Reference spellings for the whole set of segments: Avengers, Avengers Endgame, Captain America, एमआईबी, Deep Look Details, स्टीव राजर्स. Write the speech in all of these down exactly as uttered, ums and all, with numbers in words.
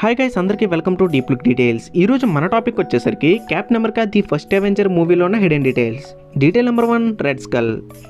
हाय guys अंदरिकी welcome to deep look details. ई रोजु मन टापिक वच्चेसरिकी Captain America the first avenger मूवीलो उन्न hidden details. Detail number one red skull.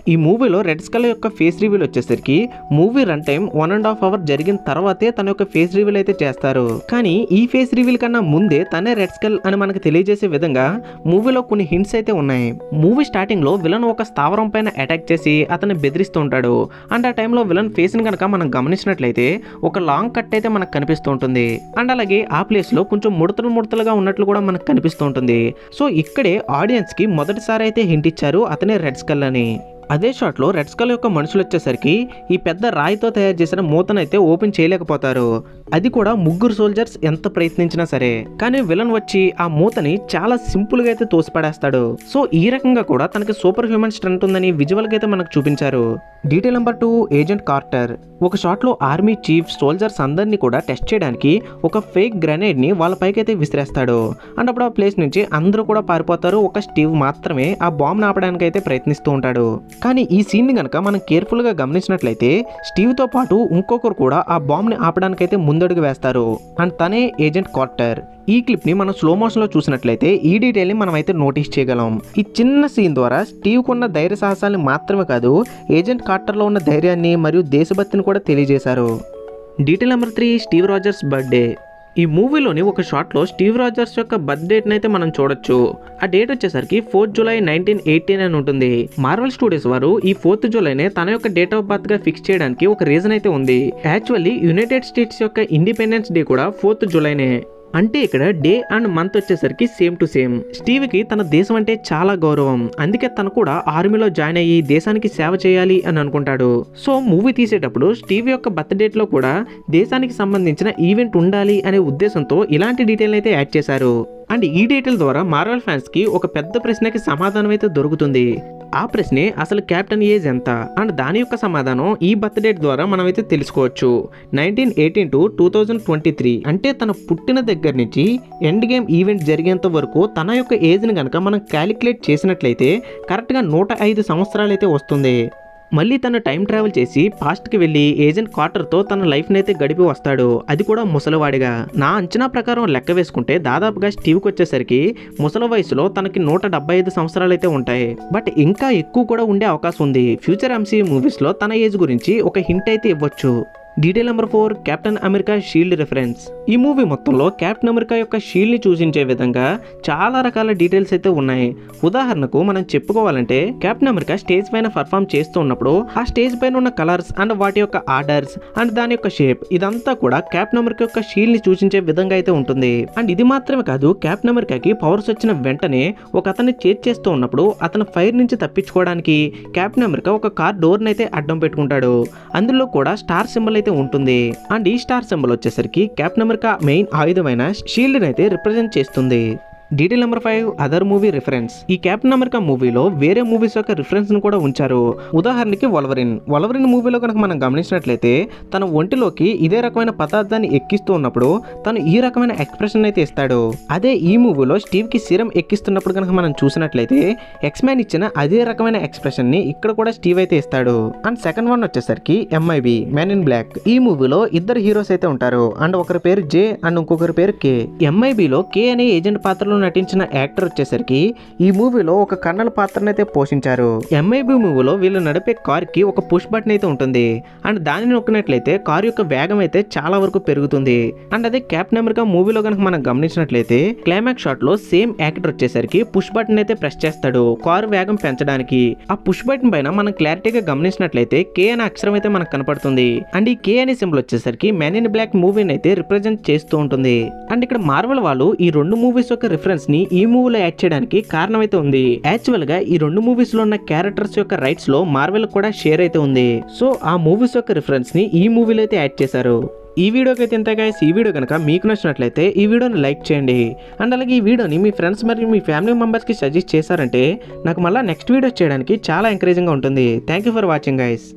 ई मूवीलो रेड स्कल योक्क फेस रिवील वच्चेसरिकी movie run time one and half hour जरिगिन तर्वाते तन योक्क फेस रिवील अयिते चेस्तारु। कानी ई फेस रिवील कन्ना मुंदे तने रेड स्कल अनि मनकु तेलियजेसे विधंगा मूवीलो कोन्नि हिंट्स अयिते उन्नायि। मूवी स्टार्टिंग लो विलन ओक स्थावरं पैन अटैक चेसी अतन्नि बेदिरिस्तू उंटाडु। अंड आ टाइम लो विलन फेस नि गनुक मनं गमनिंचिनट्लयिते ओक लांग कट अयिते मनकु कनिपिस्तू उंटुंदी। అండ్ అలాగే ఆ ప్లేస్ లో కొంచెం ముడతలు ముడతలుగా ఉన్నట్లు కూడా మనకు కనిపిస్తూ ఉంటుంది. సో ఇక్కడే ఆడియన్స్ కి మొదటిసారి అయితే హింట్ ఇచ్చారు అతనే రెడ్ స్కల్ అని. అదే షాట్ లో రెడ్ స్కల్ యొక్క మనుషులు వచ్చేసరికి ఈ పెద్ద రాయితో తయారు చేసిన మూతనైతే ఓపెన్ చేయలేకపోతారు. అది కూడా ముగ్గురు సోల్జర్స్ ఎంత ప్రయత్నించినా సరే. కానీ విలన్ వచ్చి ఆ మూతని చాలా సింపుల్ గా అయితే తోసిపడేస్తాడు. సో ఈ రకంగా కూడా తనకి సూపర్ హ్యూమన్ స్ట్రెంత్ ఉందని విజువల్ గా అయితే మనకు చూపించారు. Detail number two agent Carter. ఒక షాట్ లో ఆర్మీ చీఫ్ సోల్జర్స్ అందరినీ కూడా టెస్ట్ చేయడానికి ఒక ఫేక్ గ్రెనేడ్ ని వాళ్ళ పైకి అయితే విసిరేస్తాడు. అండ్ అప్పుడు ఆ ప్లేస్ నుంచి అందరూ కూడా పారిపోతారు. ఒక స్టీవ్ మాత్రమే ఆ బాంబ్ ఆపడానికి అయితే ప్రయత్నిస్తూ ఉంటాడు. కానీ ఈ సీన్ ని గనక మనం కేర్ఫుల్ గా గమనించినట్లయితే స్టీవ్ తో పాటు ఇంకొకరు కూడా ఆ బాంబ్ ని ఆపడానికి అయితే ముందడుగు వేస్తారు. అండ్ తనే ఏజెంట్ కార్టర్. ఈ క్లిప్ ని మనం స్లో మోషన్ లో చూసినట్లయితే ఈ డీటెయిల్ ని మనం అయితే నోటీస్ చేయగలం. ఈ చిన్న సీన్ ద్వారా స్టీవ్ కున్న ధైర్య సాహసాలను మాత్రమే కాదు ఏజెంట్ కార్టర్ లో ఉన్న ధైర్యాన్ని మరియు దేశభక్తిని కూడా తెలియజేశారు. Detail number three Steve Rogers birthday. ఈ మూవీలోని ఒక షాట్లో స్టీవ్ రాజర్స్ యొక్క బర్త్ డేట్ని అయితే మనం చూడొచ్చు. ఆ డేట్ వచ్చేసరికి ఫోర్త్ జూలై నైన్టీన్ ఎయిటీన్ అని ఉంటుంది. మార్వెల్ స్టూడియోస్ వారు ఈ ఫోర్త్ జూలైనే తన యొక్క డేట్ ఆఫ్ బర్త్ గా ఫిక్స్ చేయడానికి ఒక రీజన్ అయితే ఉంది. యాక్చువల్లీ యునైటెడ్ స్టేట్స్ యొక్క ఇండిపెండెన్స్ డే కూడా ఫోర్త్ జూలైనే. అంటే ఇక్కడ డే అండ్ మంత్ వచ్చేసరికి సేమ్ టు సేమ్. స్టీవ్ కి తన దేశం అంటే చాలా గౌరవం, అందుకే తను కూడా ఆర్మీలో జాయిన్ అయ్యి దేశానికి సేవ చేయాలి అని అనుకుంటాడు. సో మూవీ తీసేటప్పుడు స్టీవ్ యొక్క బర్త్ డేట్ లో కూడా దేశానికి సంబంధించిన ఈవెంట్ ఉండాలి అనే ఉద్దేశంతో ఇలాంటి డీటెయిల్ అయితే యాడ్ చేశారు. అండ్ ఈ డీటెయిల్ ద్వారా మార్వెల్ ఫ్యాన్స్ కి ఒక పెద్ద ప్రశ్నకి సమాధానం అయితే దొరుకుతుంది. ఆ ప్రశ్నే అసలు క్యాప్టెన్ ఏజ్ ఎంత? అండ్ దాని యొక్క సమాధానం ఈ బర్త్ డేట్ ద్వారా మనమైతే తెలుసుకోవచ్చు. Nineteen eighteen to two thousand twenty three అంటే తన పుట్టిన దగ్గర నుంచి ఎండ్ గేమ్ ఈవెంట్ జరిగేంత వరకు తన యొక్క ఏజ్ని కనుక మనం క్యాలిక్యులేట్ చేసినట్లయితే కరెక్ట్గా నూట ఐదు సంవత్సరాలు అయితే వస్తుంది. మళ్ళీ తను టైం ట్రావెల్ చేసి పాస్ట్కి వెళ్ళి ఏజెంట్ కార్టర్తో తన లైఫ్ని అయితే గడిపి వస్తాడు, అది కూడా ముసలివాడిగా. నా అంచనా ప్రకారం లెక్క వేసుకుంటే దాదాపుగా స్టీవ్కి వచ్చేసరికి ముసలి వయసులో తనకి నూట డెబ్బై ఐదు సంవత్సరాలు అయితే ఉంటాయి. బట్ ఇంకా ఎక్కువ కూడా ఉండే అవకాశం ఉంది. ఫ్యూచర్ ఎంసీ మూవీస్లో తన ఏజ్ గురించి ఒక హింట్ అయితే ఇవ్వచ్చు. Detail number four Captain America shield reference. ఈ మూవీ మొత్తంలో కెప్టెన్ అమెరికా యొక్క షీల్డ్ ని సూచించే విధంగా చాలా రకాల డీటెయిల్స్ అయితే ఉన్నాయి. ఉదాహరణకు మనం చెప్పుకోవాలంటే కెప్టెన్ అమెరికా స్టేజ్ పైన పర్ఫామ్ చేస్తూ ఉన్నప్పుడు ఆ స్టేజ్ పైన ఉన్న కలర్స్ అండ్ వాటి యొక్క ఆర్డర్స్ అండ్ దాని యొక్క షేప్ ఇదంతా కూడా కెప్టెన్ అమెరికా యొక్క షీల్డ్ ని సూచించే విధంగా అయితే ఉంటుంది. అండ్ ఇది మాత్రమే కాదు, కెప్టెన్ అమెరికాకి పవర్స్ వచ్చిన వెంటనే ఒక అతన్ని చేజ్ చేస్తూ ఉన్నప్పుడు అతను ఫైర్ నుంచి తప్పించుకోవడానికి కెప్టెన్ అమెరికా ఒక కార్ డోర్ నైతే అడ్డం పెట్టుకుంటాడు. అందులో కూడా స్టార్ సింబల్ ఉంటుంది. అండ్ ఈ స్టార్ సింబల్ వచ్చేసరికి కెప్టెన్ అమెరికా మెయిన్ ఆయుధమైన షీల్డ్ నైతే రిప్రజెంట్ చేస్తుంది. Detail number five other movie reference. ఈ క్యాప్టెన్ అమెరికా మూవీలో వేరే మూవీస్ యొక్క రిఫరెన్స్ ను కూడా ఉంచారు. ఉదాహరణకి వల్వరిన్ వల్వరిన్ మూవీలో కనుక మనం గమనించినట్లయితే తన ఒంటిలోకి ఇదే రకమైన పదార్థాన్ని ఎక్కిస్తూ ఉన్నప్పుడు తను ఈ రకమైన ఎక్స్ప్రెషన్ అయితే ఇస్తాడు. అదే ఈ మూవీలో స్టీవ్ కి సీరం ఎక్కిస్తున్నప్పుడు కనుక మనం చూసినట్లయితే ఎక్స్‌మెన్ ఇచ్చిన అదే రకమైన ఎక్స్ప్రెషన్ ని ఇక్కడ కూడా స్టీవ్ అయితే ఇస్తాడు. అండ్ సెకండ్ వన్ వచ్చేసరికి ఎంఐబి మెన్ ఇన్ బ్లాక్. ఈ మూవీలో ఇద్దరు హీరోస్ అయితే ఉంటారు. అండ్ ఒకరి పేరు జే అండ్ ఇంకొకరి పేరు కే. ఎంఐబిలో కే అనే ఏజెంట్ పాత్రలో నటించిన యాక్టర్ వచ్చేసరికి ఈ మూవీలో ఒక కన్నల పాత్రను అయితే పోషించారు. ఎంఐబి మూవీలో వీళ్ళు నడిపే కార్ కి ఒక పుష్ బటన్ అయితే ఉంటుంది. అండ్ దానిని నొక్కినట్లయితే కార్ యొక్క వేగం అయితే చాలా వరకు పెరుగుతుంది. అండ్ అదే కెప్టెన్ అమెరికా మూవీలో కనుక మనం గమనించినట్లయితే క్లైమాక్స్ షాట్ లో సేమ్ యాక్టర్ వచ్చేసరికి పుష్ బటన్ అయితే ప్రెస్ చేస్తాడు కారు వేగం పెంచడానికి. ఆ పుష్ బటన్ పైన మనం క్లారిటీగా గమనించినట్లయితే కే అనే అక్షరం అయితే మనకు కనపడుతుంది. అండ్ ఈ కే అనే సింబల్ వచ్చేసరికి మెన్ ఇన్ బ్లాక్ మూవీని అయితే రిప్రజెంట్ చేస్తూ ఉంటుంది. అండ్ ఇక్కడ మార్వెల్ వాళ్ళు ఈ రెండు మూవీస్ యొక్క ని ఈ మూవీలో యాడ్ చేయడానికి కారణమైతే ఉంది. యాక్చువల్ గా ఈ రెండు మూవీస్ లో ఉన్న క్యారెక్టర్స్ యొక్క రైట్స్ లో మార్వెల్ కూడా షేర్ అయితే ఉంది. సో ఆ మూవీస్ యొక్క రిఫరెన్స్ ని ఈ మూవీలో అయితే యాడ్ చేశారు. ఈ వీడియోకి అయితే ఇంత గైస్. ఈ వీడియో కనుక మీకు నచ్చినట్లయితే ఈ వీడియోని లైక్ చేయండి. అండ్ అలాగే ఈ వీడియోని మీ ఫ్రెండ్స్ మరియు మీ ఫ్యామిలీ మెంబర్స్ కి సజెస్ట్ చేశారంటే నాకు మళ్ళీ నెక్స్ట్ వీడియో చేయడానికి చాలా ఎంకరేజింగ్ గా ఉంటుంది. Thank you for watching guys.